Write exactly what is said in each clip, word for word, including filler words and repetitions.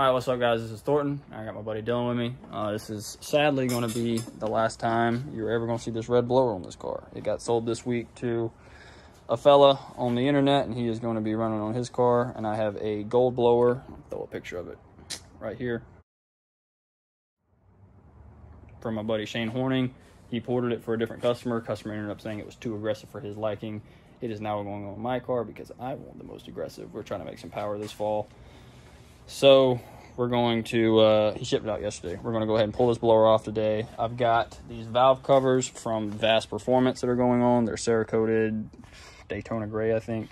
All right, what's up guys, this is Thornton. I got my buddy Dylan with me. Uh, this is sadly gonna be the last time you're ever gonna see this red blower on this car. It got sold this week to a fella on the internet and he is gonna be running on his car, and I have a gold blower. I'll throw a picture of it right here. From my buddy Shane Horning. He ported it for a different customer. Customer ended up saying it was too aggressive for his liking. It is now going on my car because I want the most aggressive. We're trying to make some power this fall. So we're going to, uh, he shipped it out yesterday. We're going to go ahead and pull this blower off today. I've got these valve covers from Vast Performance that are going on. They're Cerakoted Daytona gray, I think.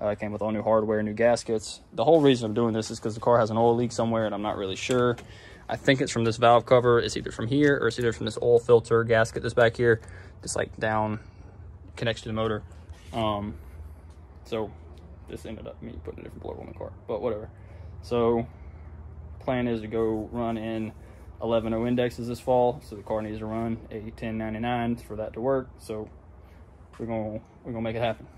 Uh, came with all new hardware, new gaskets. The whole reason I'm doing this is because the car has an oil leak somewhere and I'm not really sure. I think it's from this valve cover. It's either from here or it's either from this oil filter gasket that's back here. Just like down, connects to the motor. Um, so this ended up me putting a different blower on the car, but whatever. So plan is to go run in eleven oh indexes this fall. So the car needs to run a ten ninety-nine for that to work. So we're gonna we're gonna make it happen.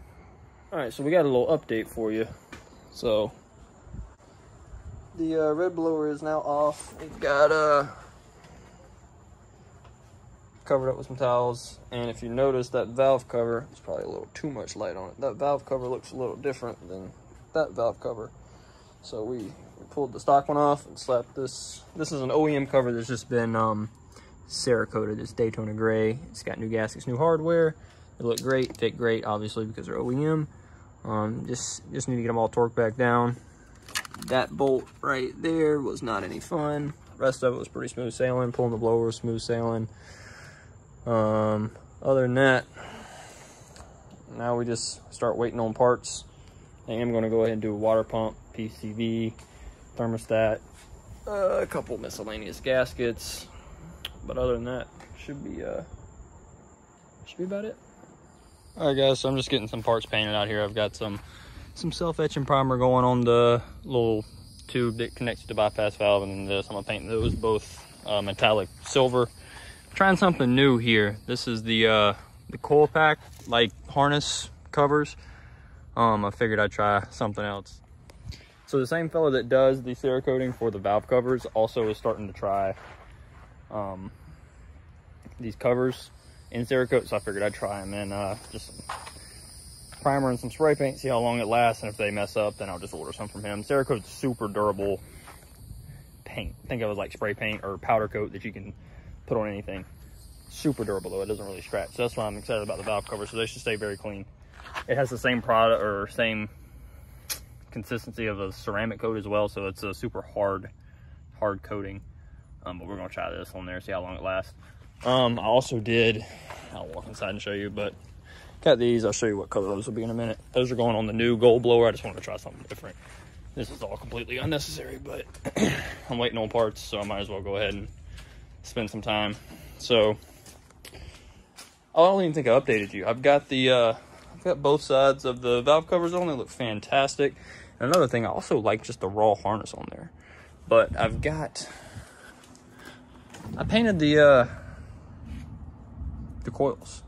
All right, so we got a little update for you. So the uh, red blower is now off. We've got uh covered up with some towels, and if you notice that valve cover, it's probably a little too much light on it. That valve cover looks a little different than that valve cover. So we, we pulled the stock one off and slapped this. This is an O E M cover that's just been um, Cerakoted. It's Daytona gray. It's got new gaskets, new hardware. They look great, fit great, obviously, because they're O E M. Um, just, just need to get them all torqued back down. That bolt right there was not any fun. The rest of it was pretty smooth sailing. Pulling the blower was smooth sailing. Um, other than that, now we just start waiting on parts. I am going to go ahead and do a water pump, P C V, thermostat, uh, a couple miscellaneous gaskets, but other than that, should be uh, should be about it. All right, guys, so I'm just getting some parts painted out here. I've got some some self-etching primer going on the little tube that connects to the bypass valve, and this. I'm gonna paint those both uh, metallic silver. I'm trying something new here. This is the uh, the coil pack like harness covers. Um, I figured I'd try something else. So the same fellow that does the Cerakoting for the valve covers also is starting to try um, these covers in Cerakote. So I figured I'd try them in uh, just some primer and some spray paint, see how long it lasts, and if they mess up, then I'll just order some from him. Cerakote's super durable paint. I think it was like spray paint or powder coat that you can put on anything. Super durable though, it doesn't really scratch. So that's why I'm excited about the valve covers, so they should stay very clean. It has the same product or same consistency of a ceramic coat as well, so it's a super hard hard coating, um but we're gonna try this on there, see how long it lasts. um I also did, I'll walk inside and show you, but got these. I'll show you what color those will be in a minute. Those are going on the new gold blower. I just wanted to try something different. This is all completely unnecessary, but I'm waiting on parts, so I might as well go ahead and spend some time. So I don't even think I updated you. I've got the uh I've got both sides of the valve covers on. They look fantastic. And another thing, I also like just the raw harness on there. But I've got, I painted the uh, the coils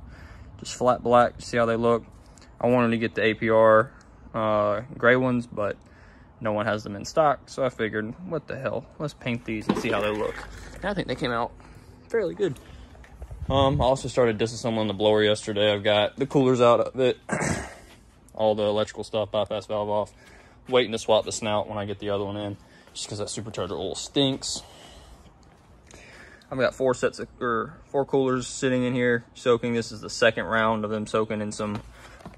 just flat black to see how they look. I wanted to get the A P R uh, gray ones, but no one has them in stock. So I figured, what the hell? Let's paint these and see how they look. And I think they came out fairly good. Um, I also started disassembling the blower yesterday. I've got the coolers out of it, all the electrical stuff, bypass valve off, waiting to swap the snout when I get the other one in, just because that supercharger oil stinks. I've got four sets of, or four coolers sitting in here soaking. This is the second round of them soaking in some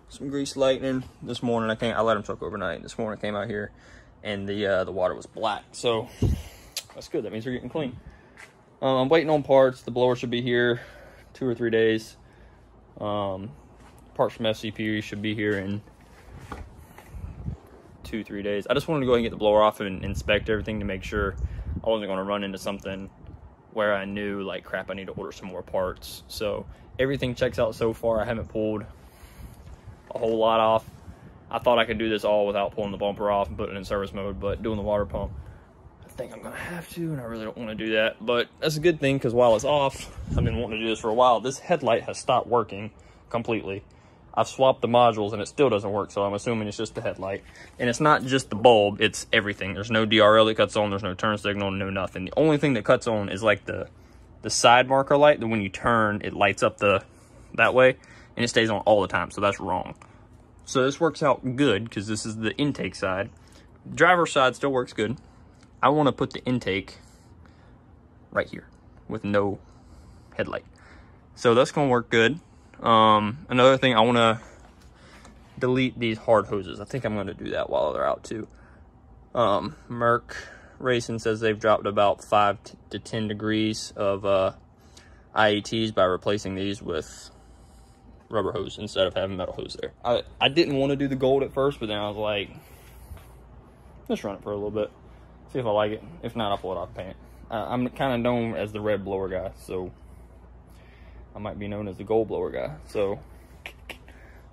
some grease lightning. This morning I can't, I let them soak overnight. This morning I came out here and the uh, the water was black, so that's good. That means they're getting clean. Um, I'm waiting on parts. The blower should be here two or three days. Um, parts from F C P should be here in two, three days. I just wanted to go ahead and get the blower off and inspect everything to make sure I wasn't going to run into something where I knew, like, crap, I need to order some more parts. So everything checks out so far. I haven't pulled a whole lot off. I thought I could do this all without pulling the bumper off and putting it in service mode, but doing the water pump, I think I'm gonna have to, and I really don't want to do that. But that's a good thing, because while it's off, I've been wanting to do this for a while. This headlight has stopped working completely. I've swapped the modules and it still doesn't work, so I'm assuming it's just the headlight. And it's not just the bulb, it's everything. There's no D R L that cuts on, there's no turn signal, no nothing. The only thing that cuts on is like the the side marker light, that when you turn, it lights up the that way, and it stays on all the time, so that's wrong. So this works out good, because this is the intake side. Driver side still works good. I want to put the intake right here with no headlight. So that's going to work good. Um, another thing, I want to delete these hard hoses. I think I'm going to do that while they're out too. Um, Merc Racing says they've dropped about five to ten degrees of uh, I A Ts by replacing these with rubber hose instead of having metal hose there. I, I didn't want to do the gold at first, but then I was like, let's run it for a little bit. See if I like it. If not, I'll pull it off paint. Uh, I'm kind of known as the red blower guy, so I might be known as the gold blower guy. So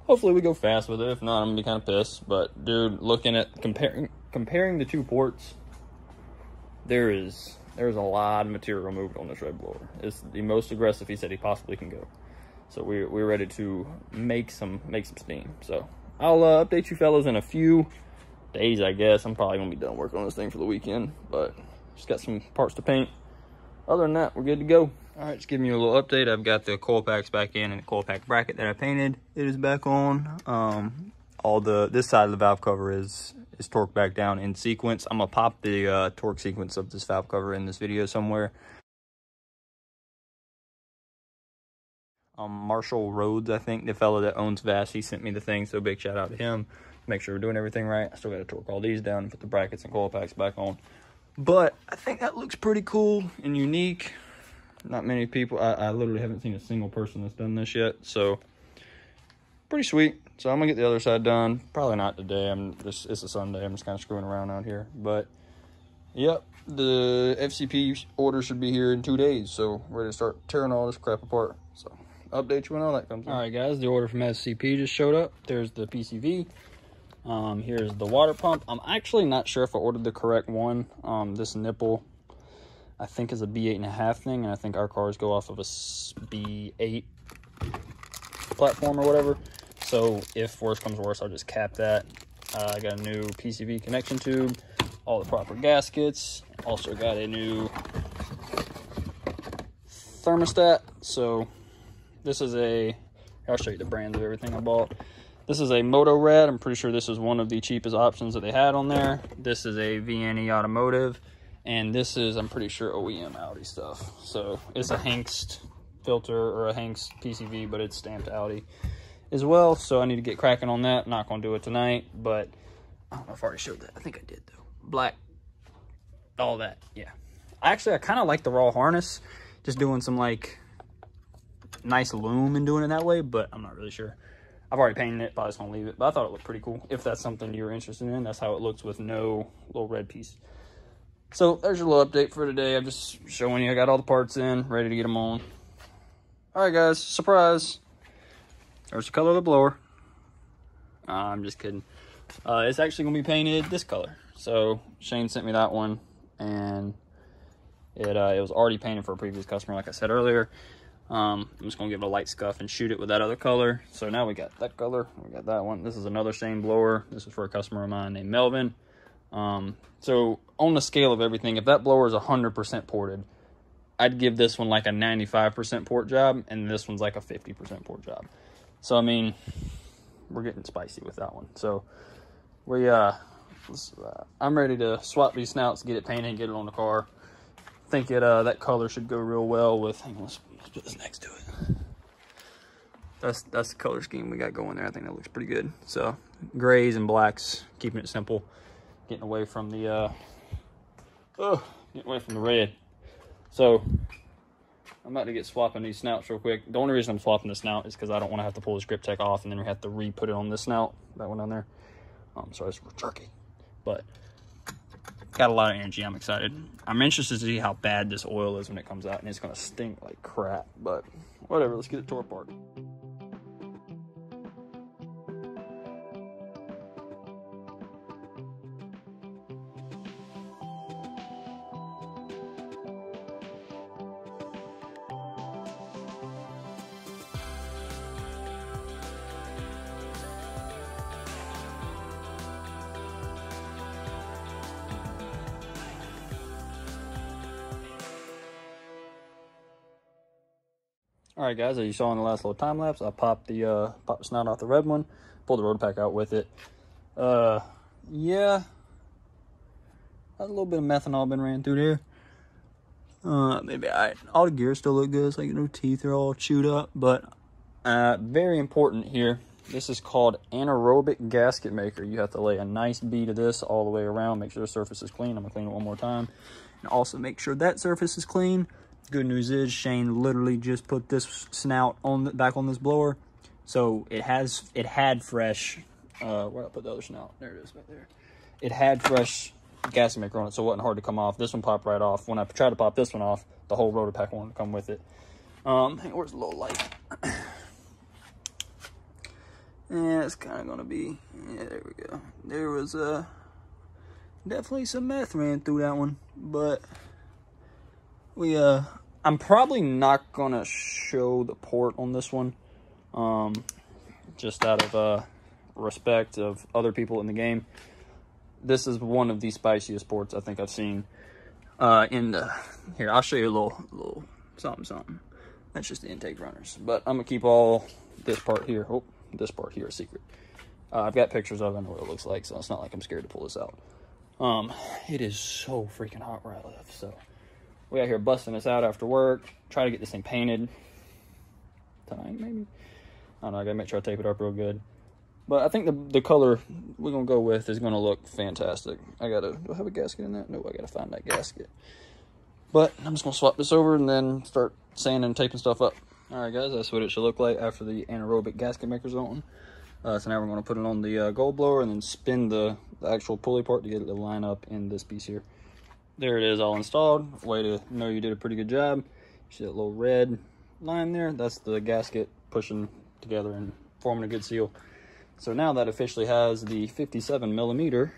hopefully we go fast with it. If not, I'm gonna be kind of pissed. But dude, looking at comparing comparing the two ports, there is there's a lot of material moved on this red blower. It's the most aggressive he said he possibly can go. So we're we're ready to make some make some steam. So I'll uh, update you fellas in a few days, I guess. I'm probably gonna be done working on this thing for the weekend, but just got some parts to paint. Other than that, we're good to go. All right, just giving you a little update. I've got the coil packs back in and the coil pack bracket that I painted, it is back on. Um, all the, this side of the valve cover is, is torqued back down in sequence. I'm gonna pop the uh, torque sequence of this valve cover in this video somewhere. Um, Marshall Rhodes, I think, the fellow that owns Vast, he sent me the thing, so big shout out to him. Make sure we're doing everything right. I still gotta torque all these down and put the brackets and coil packs back on. But I think that looks pretty cool and unique. Not many people, I, I literally haven't seen a single person that's done this yet. So pretty sweet. So I'm gonna get the other side done. Probably not today, I'm just, it's a Sunday. I'm just kind of screwing around out here. But yep, the F C P order should be here in two days. So we're ready to start tearing all this crap apart. So update you when all that comes in. All right guys, the order from F C P just showed up. There's the P C V. Um, here's the water pump. I'm actually not sure if I ordered the correct one. Um, this nipple, I think, is a b eight and a half thing, and I think our cars go off of a b eight platform or whatever. So if worse comes worse, I'll just cap that. Uh, I got a new P C V connection tube, all the proper gaskets. Also got a new thermostat. So this is a, I'll show you the brands of everything I bought. This is a Moto Red. I'm pretty sure this is one of the cheapest options that they had on there. This is a V N E Automotive. And this is, I'm pretty sure, O E M Audi stuff. So it's a Hanks filter or a Hanks P C V, but it's stamped Audi as well. So I need to get cracking on that. I'm not going to do it tonight, but I don't know if I already showed that. I think I did, though. Black, all that, yeah. Actually, I kind of like the raw harness. Just doing some, like, nice loom and doing it that way, but I'm not really sure. I've already painted it, but I just want to leave it. But I thought it looked pretty cool. If that's something you're interested in, that's how it looks with no little red piece. So there's your little update for today. I'm just showing you I got all the parts in, ready to get them on. All right, guys, surprise. There's the color of the blower. Uh, I'm just kidding. Uh, it's actually going to be painted this color. So Shane sent me that one, and it, uh, it was already painted for a previous customer, like I said earlier. Um, I'm just going to give it a light scuff and shoot it with that other color. So now we got that color. We got that one. This is another Shane blower. This is for a customer of mine named Melvin. Um, so on the scale of everything, if that blower is one hundred percent ported, I'd give this one like a ninety-five percent port job, and this one's like a fifty percent port job. So, I mean, we're getting spicy with that one. So we, uh, let's, uh I'm ready to swap these snouts, get it painted, get it on the car. I think it, uh, that color should go real well with, hang on, let's, let's put this next to it. That's, that's the color scheme we got going there. I think that looks pretty good. So grays and blacks, keeping it simple, getting away from the, uh, oh, getting away from the red. So I'm about to get swapping these snouts real quick. The only reason I'm swapping the snout is because I don't want to have to pull this GripTek off and then we have to re-put it on this snout, that one down there. Um, so it's jerky, but got a lot of energy. I'm excited. I'm interested to see how bad this oil is when it comes out, and it's going to stink like crap, but whatever. Let's get it tore apart. All right, guys, as you saw in the last little time lapse, I popped the uh, popped the snot off the red one, pulled the road pack out with it. Uh, yeah, a little bit of methanol been ran through there. Uh, maybe I, all the gears still look good. It's like no teeth are all chewed up, but uh, very important here. This is called anaerobic gasket maker. You have to lay a nice bead of this all the way around. Make sure the surface is clean. I'm gonna clean it one more time, and also make sure that surface is clean. Good news is Shane literally just put this snout on the, back on this blower, so it has it had fresh. Uh, where I put the other snout? There it is, right there. It had fresh gasket maker on it, so it wasn't hard to come off. This one popped right off. When I tried to pop this one off, the whole rotor pack wanted to come with it. Um, hang on, where's the little light? Yeah, it's kind of gonna be. Yeah, there we go. There was uh, definitely some meth ran through that one, but we uh, I'm probably not gonna show the port on this one, um, just out of uh respect of other people in the game. This is one of the spiciest ports I think I've seen. Uh, in the here, I'll show you a little little something something. That's just the intake runners, but I'm gonna keep all this part here. Oh. This part here is secret. Uh, I've got pictures of it. I know what it looks like, so it's not like I'm scared to pull this out. Um, it is so freaking hot where I live, so we out here busting this out after work. Try to get this thing painted tonight, maybe. I don't know. I gotta make sure I tape it up real good. But I think the the color we're gonna go with is gonna look fantastic. I gotta do I have a gasket in that? No, I gotta find that gasket. But I'm just gonna swap this over and then start sanding and taping stuff up. All right, guys, that's what it should look like after the anaerobic gasket maker's on. Uh, so now we're going to put it on the uh, gold blower and then spin the, the actual pulley part to get it to line up in this piece here. There it is, all installed. Way to know you did a pretty good job. You see that little red line there? That's the gasket pushing together and forming a good seal. So now that officially has the fifty-seven millimeter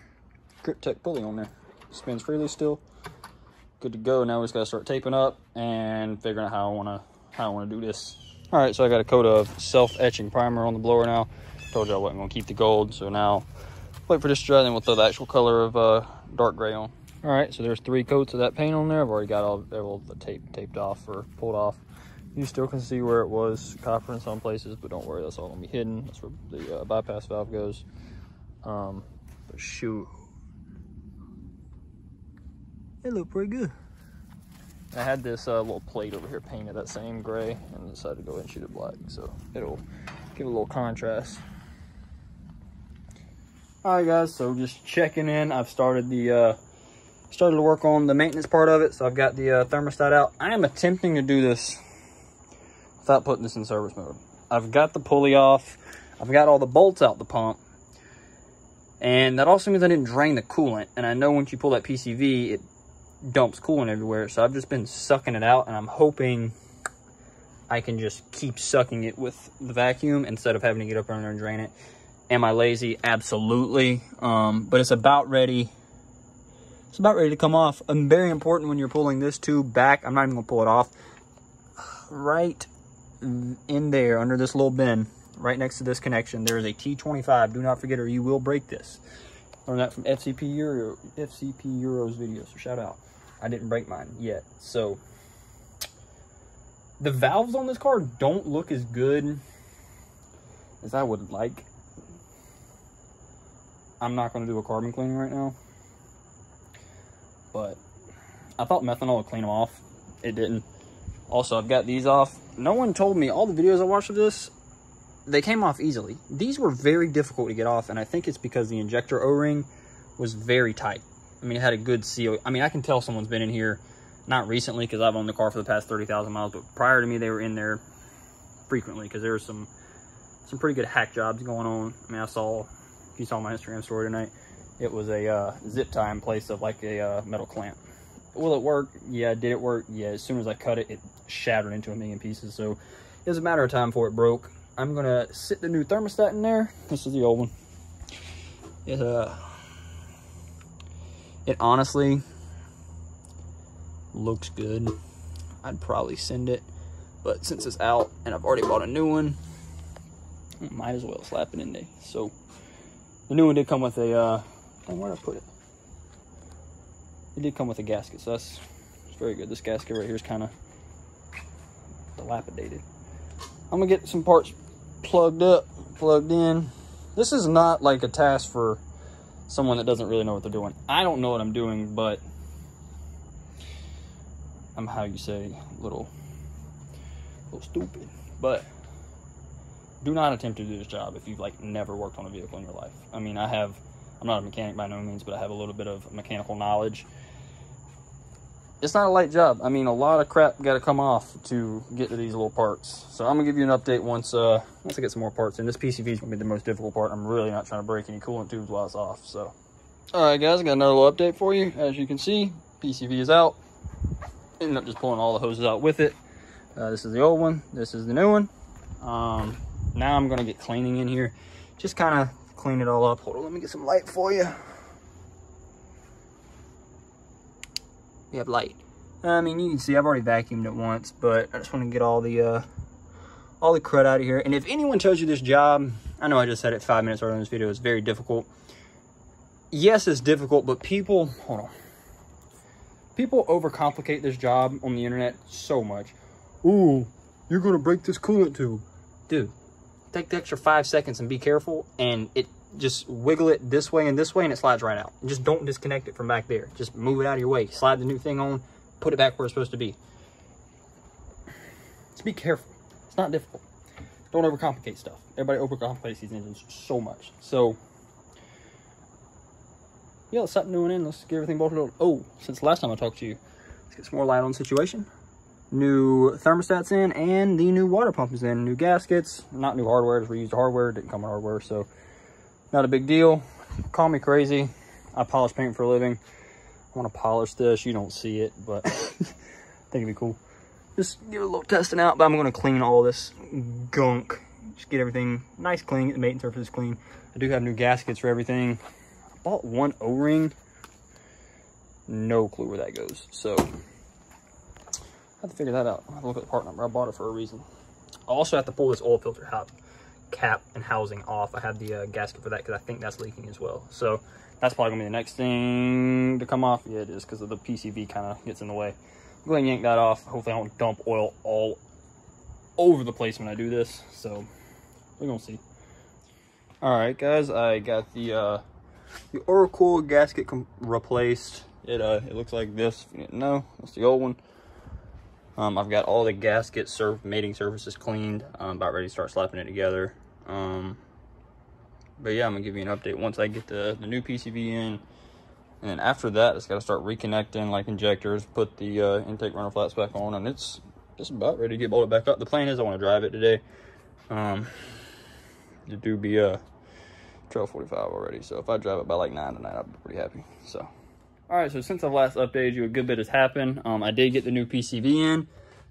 GripTek pulley on there. Spins freely still. Good to go. Now we just got to start taping up and figuring out how I want to I don't want to do this. All right, so I got a coat of self-etching primer on the blower now. Told you I wasn't going to keep the gold, so now wait for this to dry, then we'll throw the actual color of uh, dark gray on. All right, so there's three coats of that paint on there. I've already got all, all the tape taped off or pulled off. You still can see where it was copper in some places, but don't worry, that's all going to be hidden. That's where the uh, bypass valve goes. Um, but shoot. It looked pretty good. I had this uh, little plate over here painted that same gray and decided to go ahead and shoot it black, so it'll give it a little contrast. All right, guys, so just checking in. I've started the uh, started to work on the maintenance part of it, so I've got the uh, thermostat out. I am attempting to do this without putting this in service mode. I've got the pulley off. I've got all the bolts out the pump. And that also means I didn't drain the coolant, and I know once you pull that P C V, it dumps coolant everywhere, so I've just been sucking it out, and I'm hoping I can just keep sucking it with the vacuum instead of having to get up under and drain it. Am I lazy? Absolutely. Um, but it's about ready. It's about ready to come off. And very important when you're pulling this tube back, I'm not even gonna pull it off. Right in there, under this little bin, right next to this connection, there is a T twenty-five. Do not forget, or you will break this. Learned that from F C P Euro, F C P Euro's video, so shout out. I didn't break mine yet. So the valves on this car don't look as good as I would like. I'm not going to do a carbon cleaning right now, but I thought methanol would clean them off. It didn't. Also, I've got these off. No one told me. All the videos I watched of this, they came off easily. These were very difficult to get off, and I think it's because the injector O-ring was very tight. I mean, it had a good seal. I mean, I can tell someone's been in here, not recently because I've owned the car for the past thirty thousand miles, but prior to me, they were in there frequently because there were some some pretty good hack jobs going on. I mean, I saw, if you saw my Instagram story tonight, it was a uh, zip tie in place of like a uh, metal clamp. Will it work? Yeah. Did it work? Yeah. As soon as I cut it, it shattered into a million pieces. So it was a matter of time before it broke. I'm gonna sit the new thermostat in there. This is the old one. It uh, it honestly looks good. I'd probably send it, but since it's out and I've already bought a new one, I might as well slap it in there. So the new one did come with a uh, oh, where did I put it? It did come with a gasket, so that's it's very good. This gasket right here is kind of dilapidated. I'm gonna get some parts plugged up, plugged in. This is not like a task for someone that doesn't really know what they're doing. I don't know what I'm doing, but I'm, how you say, little, little stupid. But do not attempt to do this job if you've like never worked on a vehicle in your life. I mean, I have, I'm not a mechanic by no means, but I have a little bit of mechanical knowledge. It's not a light job. I mean, a lot of crap got to come off to get to these little parts. So I'm gonna give you an update once uh, once I get some more parts in. This P C V is gonna be the most difficult part. I'm really not trying to break any coolant tubes while it's off. So, all right, guys, I got another little update for you. As you can see, P C V is out. Ended up just pulling all the hoses out with it. Uh, this is the old one. This is the new one. Um, now I'm gonna get cleaning in here. Just kind of clean it all up. Hold on, let me get some light for you. We have light. I mean, you can see I've already vacuumed it once, but I just want to get all the uh, all the crud out of here. And if anyone tells you this job, I know I just said it five minutes earlier in this video, it's very difficult. Yes, it's difficult, but people, hold on. People overcomplicate this job on the internet so much. Ooh, you're gonna break this coolant tube. Dude, take the extra five seconds and be careful, and it just wiggle it this way and this way and it slides right out. Just don't disconnect it from back there. Just move it out of your way. Slide the new thing on, put it back where it's supposed to be. Just be careful. It's not difficult. Don't overcomplicate stuff. Everybody overcomplicates these engines so much. So yeah, let's stop doing it. Let's get everything bolted up. Oh, since last time I talked to you, let's get some more light on the situation. New thermostats in and the new water pump is in. New gaskets, not new hardware. Just reused hardware. Didn't come with hardware, so not a big deal. Call me crazy. I polish paint for a living. I want to polish this. You don't see it, but I think it'd be cool. Just give it a little testing out, but I'm going to clean all this gunk. Just get everything nice clean, get the mating surface clean. I do have new gaskets for everything. I bought one O-ring. No clue where that goes, so I have to figure that out. I have to look at the part number. I bought it for a reason. I also have to pull this oil filter out. Cap and housing off. I have the uh, gasket for that because I think that's leaking as well. So that's probably gonna be the next thing to come off. Yeah, it is, because the P C V kind of gets in the way. I'm going to yank that off. Hopefully I don't dump oil all over the place when I do this. So we're gonna see. All right, guys, I got the uh, the Oracle gasket replaced. It uh, it looks like this. No, that's the old one. Um, I've got all the gasket surf mating surfaces cleaned. I'm about ready to start slapping it together. Um, but yeah, I'm gonna give you an update once I get the, the new P C V in. And then after that, it's gotta start reconnecting like injectors, put the uh, intake runner flats back on, and it's just about ready to get bolted back up. The plan is I wanna drive it today. Um, it do be a uh, twelve forty-five already, so if I drive it by like nine tonight, I'll be pretty happy, so. All right, so since I've last updated you, a good bit has happened. Um, I did get the new P C V in.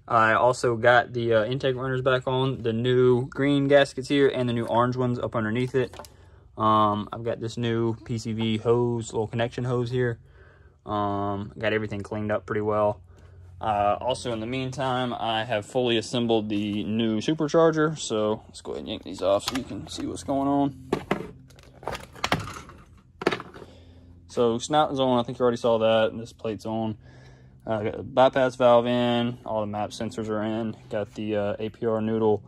I also got the uh, intake runners back on, the new green gaskets here, and the new orange ones up underneath it. Um, I've got this new P C V hose, little connection hose here. Um, got everything cleaned up pretty well. Uh, also, in the meantime, I have fully assembled the new supercharger. So let's go ahead and yank these off so you can see what's going on. So snout is on, I think you already saw that, and this plate's on. Uh, got the bypass valve in, all the map sensors are in. Got the uh, A P R noodle,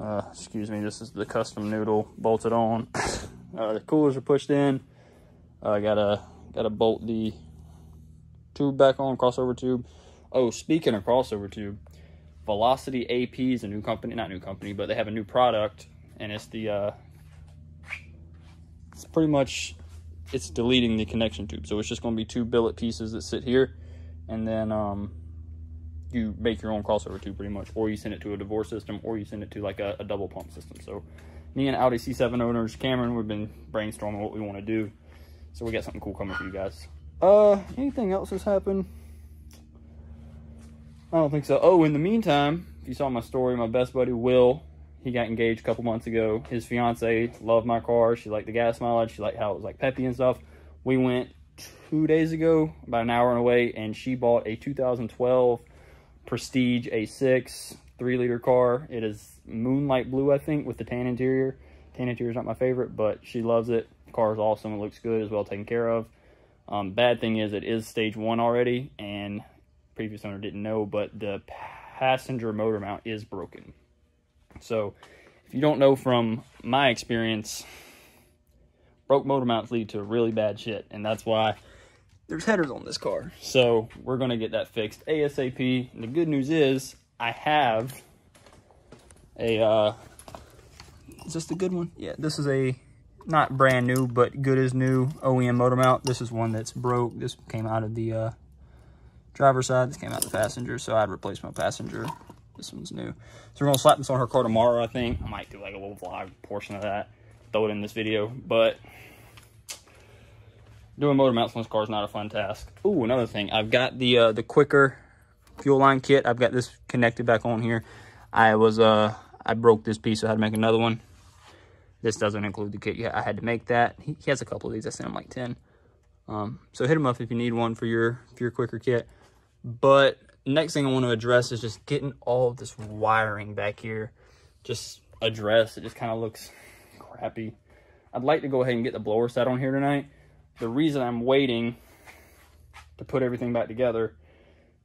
uh, excuse me, this is the custom noodle, bolted on. uh, the coolers are pushed in. I uh, gotta, gotta bolt the tube back on, crossover tube. Oh, speaking of crossover tube, Velocity A P is a new company, not new company, but they have a new product, and it's the, uh, it's pretty much, it's deleting the connection tube. So it's just going to be two billet pieces that sit here, and then um you make your own crossover tube pretty much, or you send it to a divorce system, or you send it to like a, a double pump system. So me and Audi C seven owners Cameron, we've been brainstorming what we want to do, so we got something cool coming for you guys. Uh anything else has happened? I don't think so. Oh, in the meantime, if you saw my story, my best buddy Will, he got engaged a couple months ago. His fiance loved my car. She liked the gas mileage. She liked how it was like peppy and stuff. We went two days ago, about an hour and away, and she bought a two thousand twelve Prestige A six three liter car. It is moonlight blue, I think, with the tan interior. Tan interior is not my favorite, but she loves it. The car is awesome. It looks good. It's well taken care of. Um, bad thing is it is stage one already, and previous owner didn't know, but the passenger motor mount is broken. So if you don't know from my experience, broke motor mounts lead to really bad shit, and that's why there's headers on this car. So we're going to get that fixed ASAP. And the good news is I have a, uh, is this the good one? Yeah, this is a, not brand new, but good as new O E M motor mount. This is one that's broke. This came out of the uh, driver's side. This came out of the passenger, so I'd replace my passenger. This one's new. So we're going to slap this on her car tomorrow, I think. I might do like a little vlog portion of that. Throw it in this video, but doing motor mounts on this car is not a fun task. Ooh, another thing. I've got the uh, the Quicker fuel line kit. I've got this connected back on here. I was uh I broke this piece, so I had to make another one. This doesn't include the kit. Yeah, I had to make that. He, he has a couple of these. I sent him like ten. Um, so hit him up if you need one for your for your Quicker kit. But next thing I want to address is just getting all of this wiring back here. Just addressed. It just kind of looks crappy. I'd like to go ahead and get the blower set on here tonight. The reason I'm waiting to put everything back together,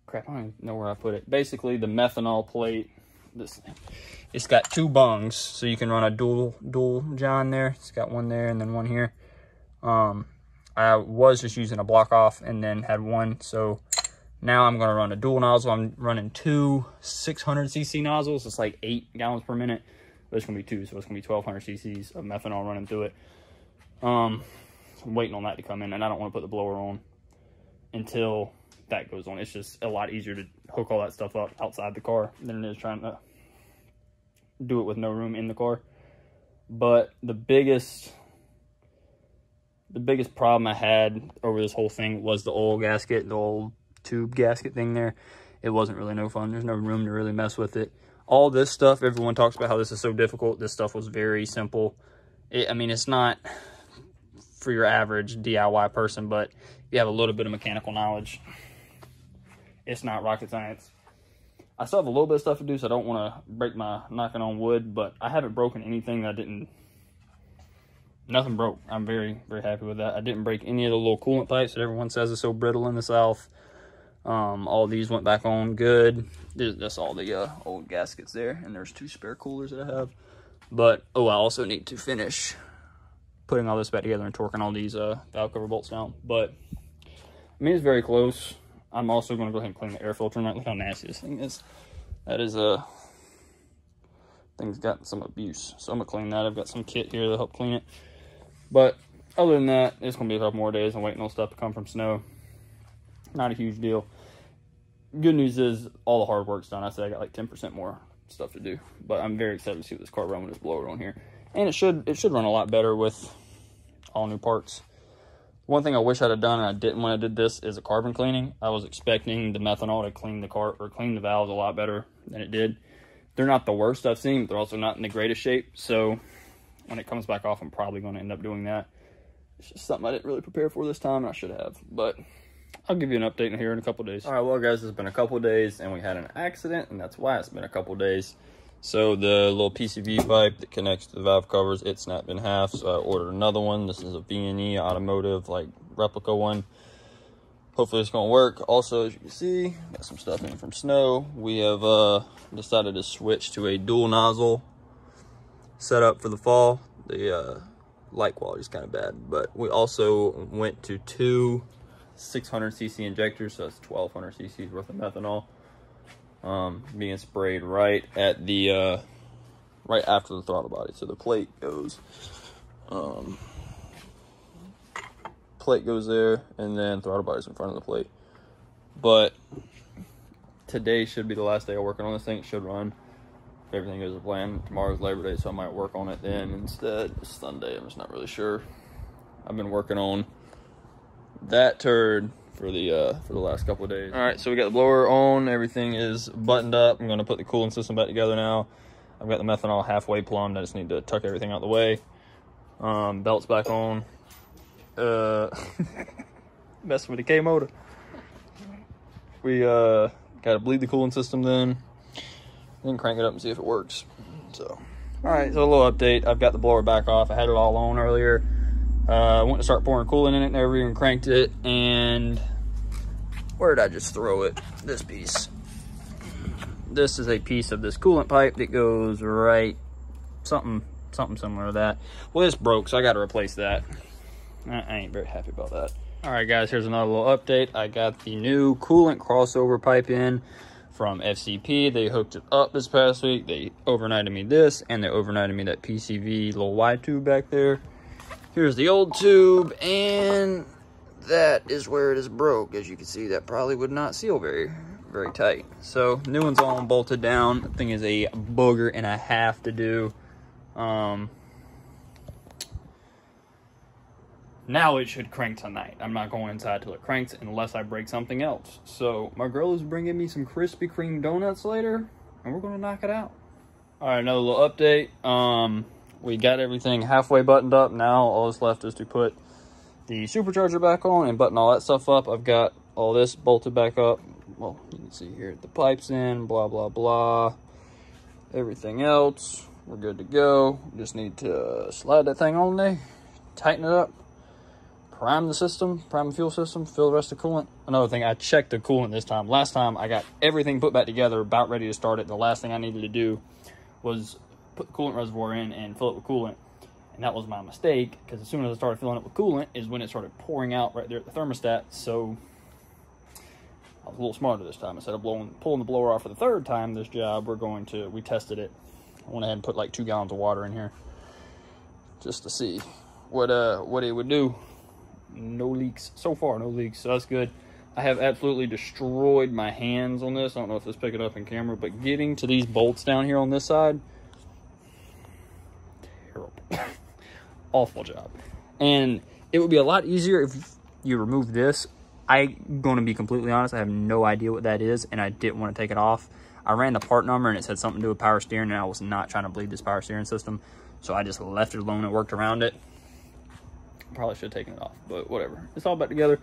crap, I don't even know where I put it. Basically, the methanol plate, this thing, it's got two bungs, so you can run a dual dual John there. It's got one there and then one here. Um, I was just using a block off and then had one, so now I'm going to run a dual nozzle. I'm running two six hundred C C nozzles. It's like eight gallons per minute. There's going to be two, so it's going to be twelve hundred C C's of methanol running through it. Um... I'm waiting on that to come in, and I don't want to put the blower on until that goes on. It's just a lot easier to hook all that stuff up outside the car than it is trying to do it with no room in the car. But the biggest the biggest problem I had over this whole thing was the oil gasket, the old tube gasket thing there. It wasn't really no fun. There's no room to really mess with it. All this stuff, everyone talks about how this is so difficult. This stuff was very simple. It, I mean, it's not for your average D I Y person, but if you have a little bit of mechanical knowledge, it's not rocket science. I still have a little bit of stuff to do, so I don't want to break my knocking on wood, but I haven't broken anything that didn't, nothing broke. I'm very, very happy with that. I didn't break any of the little coolant pipes that everyone says is so brittle in the South. Um, all these went back on good. That's all the uh, old gaskets there, and there's two spare coolers that I have. But, oh, I also need to finish putting all this back together and torquing all these uh, valve cover bolts down. But I mean, it's very close. I'm also going to go ahead and clean the air filter tonight. Look how nasty this thing is. That is a uh, thing's gotten some abuse, so I'm gonna clean that. I've got some kit here to help clean it. But other than that, it's gonna be a couple more days. I'm waiting on stuff to come from Snow. Not a huge deal. Good news is all the hard work's done. I said I got like ten percent more stuff to do, but I'm very excited to see what this car run with this blower on here, and it should it should run a lot better with all new parts. One thing I wish I'd have done, and I didn't when I did this, is a carbon cleaning. I was expecting the methanol to clean the car or clean the valves a lot better than it did. They're not the worst I've seen, but they're also not in the greatest shape. So when it comes back off, I'm probably going to end up doing that. It's just something I didn't really prepare for this time, and I should have. But I'll give you an update in here in a couple days. All right, well, guys, it's been a couple days, and we had an accident, and that's why it's been a couple days. So the little P C V pipe that connects to the valve covers, it snapped in half, so I ordered another one. This is a V N E Automotive, like, replica one. Hopefully it's going to work. Also, as you can see, got some stuff in from Snow. We have uh, decided to switch to a dual nozzle setup for the fall. The uh, light quality is kind of bad, but we also went to two six hundred C C injectors, so that's twelve hundred C C's worth of methanol. Um, being sprayed right at the uh, right after the throttle body. So the plate goes um, plate goes there, and then throttle body's in front of the plate. But today should be the last day of working on this thing. It should run if everything goes to plan. Tomorrow's Labor Day, so I might work on it then instead. It's Sunday, I'm just not really sure. I've been working on that turd for the uh for the last couple of days. All right, so we got the blower on, everything is buttoned up. I'm going to put the cooling system back together now. I've got the methanol halfway plumbed. I just need to tuck everything out of the way. Um belts back on, uh messing with the K motor. We uh gotta bleed the cooling system, then then crank it up and see if it works. So all right, so a little update. I've got the blower back off. I had it all on earlier. Uh, I went to start pouring coolant in it, never even cranked it, and where did I just throw it? This piece. This is a piece of this coolant pipe that goes right something something similar to that. Well, this broke, so I got to replace that. I ain't very happy about that. All right, guys, here's another little update. I got the new coolant crossover pipe in from F C P. They hooked it up this past week. They overnighted me this, and they overnighted me that P C V little Y tube back there. Here's the old tube, and that is where it is broke. As you can see, that probably would not seal very, very tight. So new one's all bolted down. The thing is a booger and a half to do. Um, now it should crank tonight. I'm not going inside till it cranks unless I break something else. So my girl is bringing me some Krispy Kreme donuts later, and we're gonna knock it out. All right, another little update. Um, we got everything halfway buttoned up. Now all that's left is to put the supercharger back on and button all that stuff up. I've got all this bolted back up. Well, you can see here the pipes in, blah blah blah, everything else. We're good to go. Just need to slide that thing on there, tighten it up, prime the system, prime the fuel system, fill the rest of the coolant. Another thing, I checked the coolant this time. Last time I got everything put back together, about ready to start it. The last thing I needed to do was put the coolant reservoir in and fill it with coolant. And that was my mistake, because as soon as I started filling it with coolant is when it started pouring out right there at the thermostat. So I was a little smarter this time. Instead of blowing, pulling the blower off for the third time this job, we're going to, we tested it. I went ahead and put like two gallons of water in here just to see what uh what it would do. No leaks so far, no leaks, so that's good. I have absolutely destroyed my hands on this. I don't know if this pick it up in camera, but getting to these bolts down here on this side, terrible. Awful job. And it would be a lot easier if you remove this. I'm going to be completely honest, I have no idea what that is, and I didn't want to take it off. I ran the part number and it said something to do with power steering, and I was not trying to bleed this power steering system, so I just left it alone and worked around it. Probably should have taken it off, but whatever. It's all back together.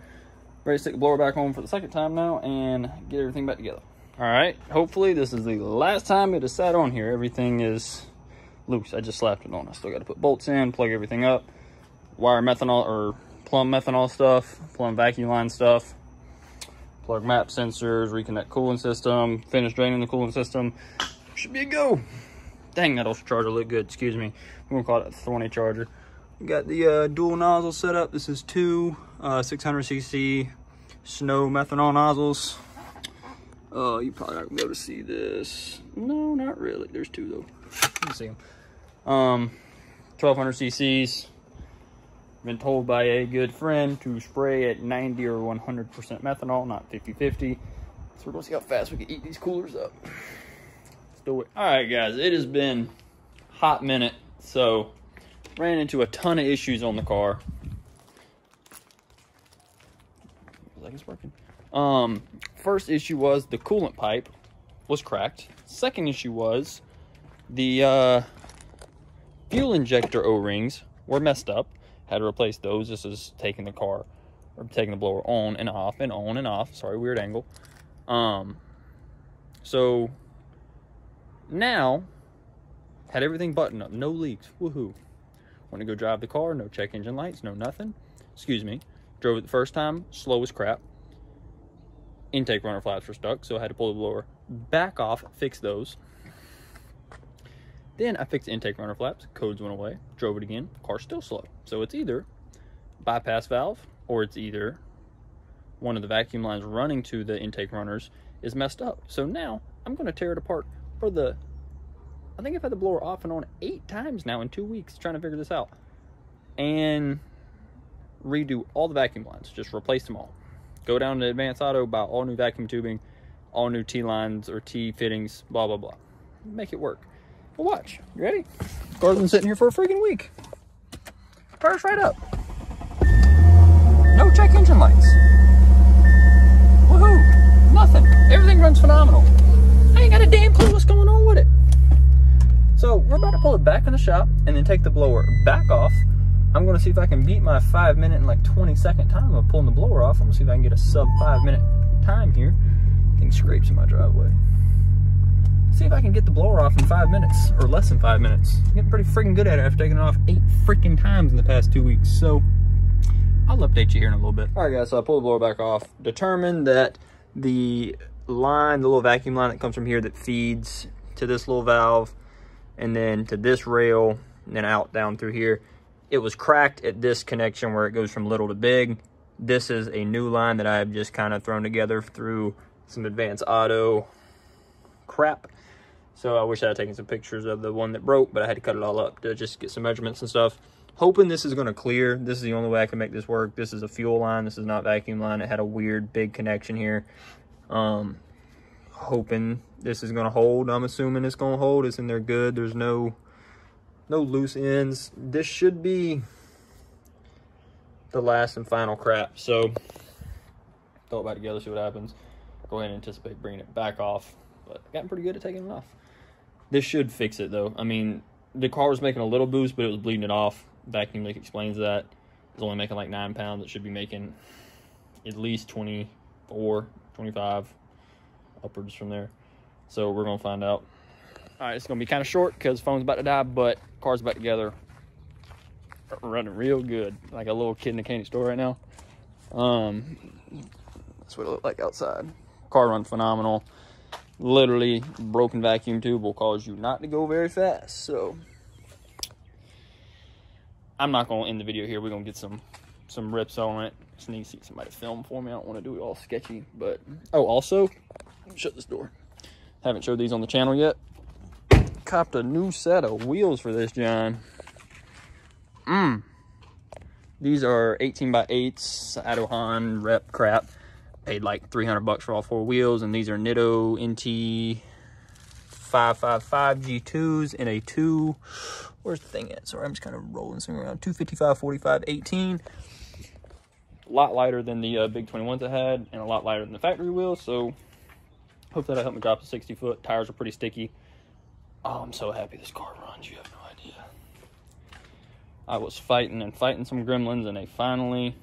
Ready to stick the blower back on for the second time now and get everything back together. All right, hopefully this is the last time it is sat on here. Everything is loose. I just slapped it on. I still got to put bolts in, plug everything up, wire methanol or plumb methanol stuff, plumb vacuum line stuff, plug map sensors, reconnect coolant system, finish draining the coolant system. Should be a go. Dang, that old charger looked good. Excuse me. We're going to call it a Thornton charger. We got the uh, dual nozzle set up. This is two uh, six hundred C C Snow methanol nozzles. Oh, uh, you probably not going to be able to see this. No, not really. There's two, though. You can see them. Um, twelve hundred C Cs. Been told by a good friend to spray at ninety or one hundred percent methanol, not fifty fifty. So we're going to see how fast we can eat these coolers up. Let's do it. All right, guys, it has been a hot minute. So ran into a ton of issues on the car. Looks like it's working. Um, first issue was the coolant pipe was cracked. Second issue was the uh, fuel injector O-rings were messed up. Had to replace those. This is taking the car or taking the blower on and off and on and off. Sorry, weird angle. Um, so now had everything buttoned up, no leaks. Woohoo! Want to go drive the car? No check engine lights, no nothing. Excuse me. Drove it the first time, slow as crap. Intake runner flaps were stuck, so I had to pull the blower back off, fix those. Then I fixed the intake runner flaps, codes went away, drove it again, car's still slow. So it's either bypass valve or it's either one of the vacuum lines running to the intake runners is messed up. So now I'm gonna tear it apart for the, I think I've had the blower off and on eight times now in two weeks trying to figure this out. And redo all the vacuum lines, just replace them all. Go down to Advanced Auto, buy all new vacuum tubing, all new T-lines or T-fittings, blah, blah, blah. Make it work. Watch. You ready? Car's been sitting here for a freaking week. Fires right up. No check engine lights. Woohoo! Nothing. Everything runs phenomenal. I ain't got a damn clue what's going on with it. So we're about to pull it back in the shop and then take the blower back off. I'm going to see if I can beat my five minute and like twenty second time of pulling the blower off. I'm going to see if I can get a sub five minute time here. Thing scrapes in my driveway. See if I can get the blower off in five minutes or less than five minutes. I'm getting pretty freaking good at it after taking it off eight freaking times in the past two weeks. So I'll update you here in a little bit. All right, guys, so I pulled the blower back off, determined that the line, the little vacuum line that comes from here that feeds to this little valve and then to this rail and then out down through here, it was cracked at this connection where it goes from little to big. This is a new line that I've just kind of thrown together through some Advanced Auto crap. So I wish I had taken some pictures of the one that broke, but I had to cut it all up to just get some measurements and stuff. Hoping this is going to clear. This is the only way I can make this work. This is a fuel line. This is not vacuum line. It had a weird big connection here. Um, hoping this is going to hold. I'm assuming it's going to hold. It's in there good. There's no, no loose ends. This should be the last and final crap. So throw it back together, see what happens. Go ahead and anticipate bringing it back off. But I've gotten pretty good at taking it off. This should fix it though. I mean, the car was making a little boost, but it was bleeding it off. Vacuum leak explains that. It's only making like nine pounds. It should be making at least twenty-four, twenty-five, upwards from there. So we're gonna find out. All right, it's gonna be kind of short because phone's about to die, but car's back together, running real good, like a little kid in a candy store right now. Um, that's what it looked like outside. Car run phenomenal. Literally, broken vacuum tube will cause you not to go very fast. So I'm not gonna end the video here. We're gonna get some some rips on it. Just need to see somebody film for me. I don't want to do it all sketchy, but oh, also shut this door. Haven't showed these on the channel yet. Copped a new set of wheels for this John. Mm. These are eighteen by eights Adohan rep crap. Paid like three hundred bucks for all four wheels, and these are Nitto N T five five five G twos in a two. Where's the thing at? Sorry, I'm just kind of rolling something around. two fifty-five, forty-five, eighteen. A lot lighter than the uh, big twenty-ones I had, and a lot lighter than the factory wheels. So, hope that'll help me drop to sixty foot. Tires are pretty sticky. Oh, I'm so happy this car runs. You have no idea. I was fighting and fighting some gremlins, and they finally,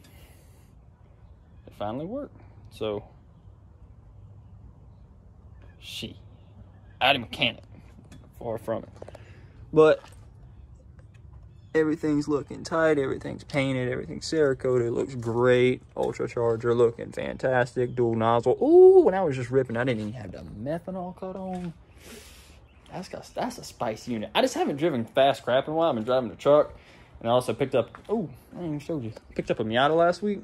they finally worked. So, she, Audi mechanic, far from it. But everything's looking tight, everything's painted, everything's Cerakote, it looks great. Ultra charger looking fantastic, dual nozzle. Ooh, when I was just ripping, I didn't even have the methanol cut on. That's got, that's a spicy unit. I just haven't driven fast crap in a while. I've been driving the truck, and I also picked up, oh, I didn't even show you, picked up a Miata last week.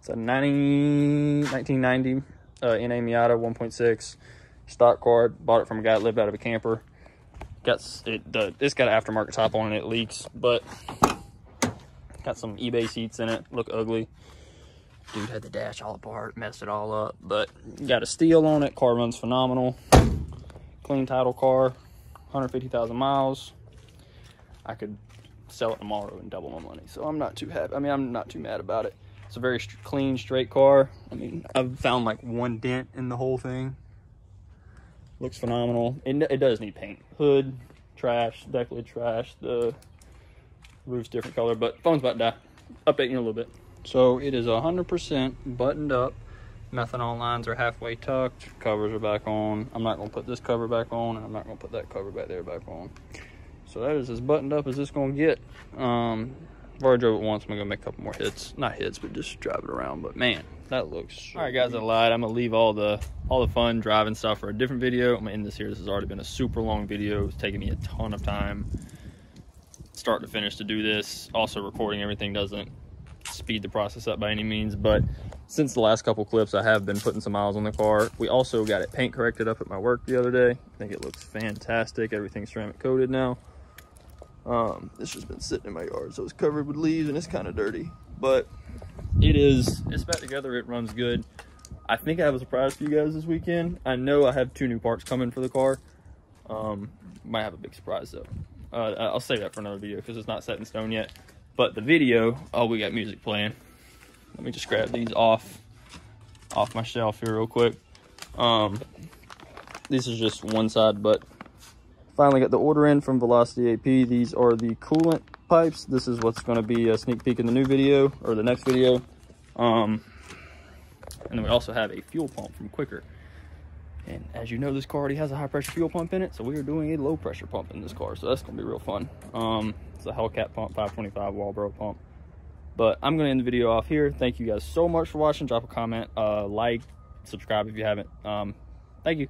It's a nineteen ninety uh, N A Miata one point six stock card. Bought it from a guy that lived out of a camper. Got it, the, it's got an aftermarket top on it, it leaks, but got some eBay seats in it, look ugly. Dude had the dash all apart, messed it all up, but got a steel on it, car runs phenomenal. Clean title car, one hundred fifty thousand miles. I could sell it tomorrow and double my money, so I'm not too happy. I mean, I'm not too mad about it. It's a very st clean, straight car. I mean, I've found like one dent in the whole thing. Looks phenomenal. It, it does need paint. Hood, trash, deck lid, trash. The roof's different color, but phone's about to die. Updating in a little bit. So it is one hundred percent buttoned up. Methanol lines are halfway tucked. Covers are back on. I'm not going to put this cover back on, and I'm not going to put that cover back there back on. So that is as buttoned up as it's going to get. Um, I've already drove it once. I'm going to go make a couple more hits. Not hits, but just drive it around. But, man, that looks... All right, guys, I lied. I'm going to leave all the all the fun driving stuff for a different video. I'm going to end this here. This has already been a super long video. It's taking me a ton of time, start to finish, to do this. Also, recording everything doesn't speed the process up by any means. But since the last couple clips, I have been putting some miles on the car. We also got it paint corrected up at my work the other day. I think it looks fantastic. Everything's ceramic coated now. Um, this has been sitting in my yard, so it's covered with leaves and it's kind of dirty, but it is, it's back together. It runs good. I think I have a surprise for you guys this weekend. I know I have two new parts coming for the car. Um, might have a big surprise though. Uh, I'll save that for another video because it's not set in stone yet, but the video, oh, we got music playing. Let me just grab these off, off my shelf here real quick. Um, this is just one side, but finally got the order in from Velocity A P. These are the coolant pipes. This is what's going to be a sneak peek in the new video or the next video. Um, and then we also have a fuel pump from Quicker. And as you know, this car already has a high pressure fuel pump in it. So we are doing a low pressure pump in this car. So that's going to be real fun. Um, it's a Hellcat pump, five twenty-five Walbro pump. But I'm gonna end the video off here. Thank you guys so much for watching. Drop a comment, uh like, subscribe if you haven't. Um thank you.